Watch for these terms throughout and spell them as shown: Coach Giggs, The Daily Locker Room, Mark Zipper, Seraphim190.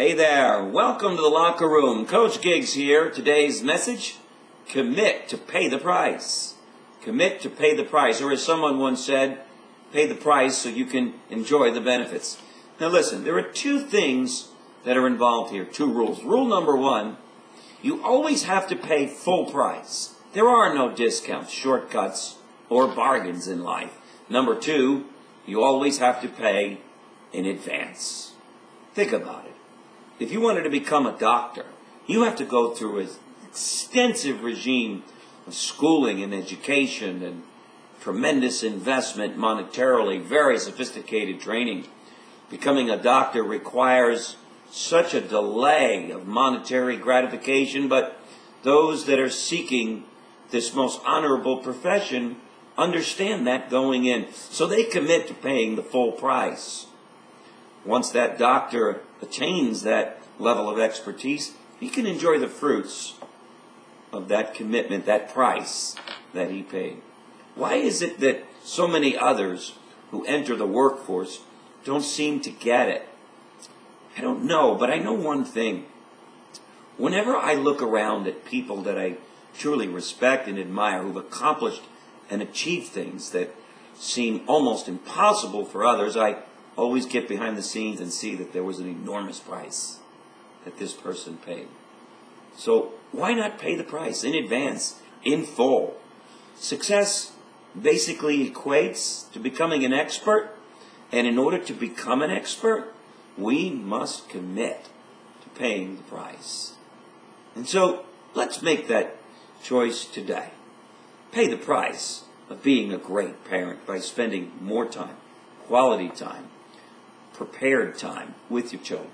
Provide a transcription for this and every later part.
Hey there, welcome to the locker room. Coach Giggs here. Today's message, commit to pay the price. Commit to pay the price, or as someone once said, pay the price so you can enjoy the benefits. Now listen, there are two things that are involved here, two rules. Rule number one, you always have to pay full price. There are no discounts, shortcuts, or bargains in life. Number two, you always have to pay in advance. Think about it. If you wanted to become a doctor, you have to go through an extensive regime of schooling and education and tremendous investment monetarily, very sophisticated training. Becoming a doctor requires such a delay of monetary gratification, but those that are seeking this most honorable profession understand that going in, so they commit to paying the full price. Once that doctor attains that level of expertise, he can enjoy the fruits of that commitment, that price that he paid. Why is it that so many others who enter the workforce don't seem to get it? I don't know, but I know one thing. Whenever I look around at people that I truly respect and admire, who've accomplished and achieved things that seem almost impossible for others, I always get behind the scenes and see that there was an enormous price that this person paid. So why not pay the price in advance, in full? Success basically equates to becoming an expert, and in order to become an expert, we must commit to paying the price. And so let's make that choice today. Pay the price of being a great parent by spending more time, quality time, prepared time with your children.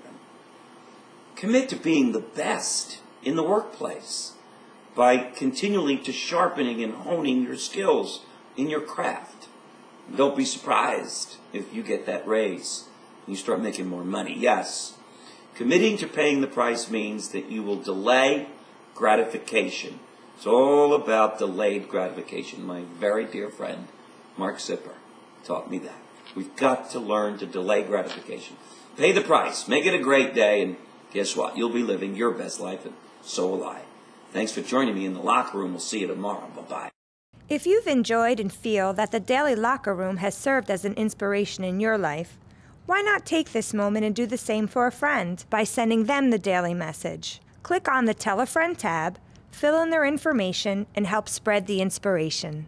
Commit to being the best in the workplace by continually to sharpening and honing your skills in your craft. Don't be surprised if you get that raise. You start making more money, yes. Committing to paying the price means that you will delay gratification. It's all about delayed gratification. My very dear friend, Mark Zipper, taught me that. We've got to learn to delay gratification. Pay the price. Make it a great day, and guess what? You'll be living your best life, and so will I. Thanks for joining me in the locker room. We'll see you tomorrow. Bye-bye. If you've enjoyed and feel that the Daily Locker Room has served as an inspiration in your life, why not take this moment and do the same for a friend by sending them the daily message? Click on the Tell a Friend tab, fill in their information, and help spread the inspiration.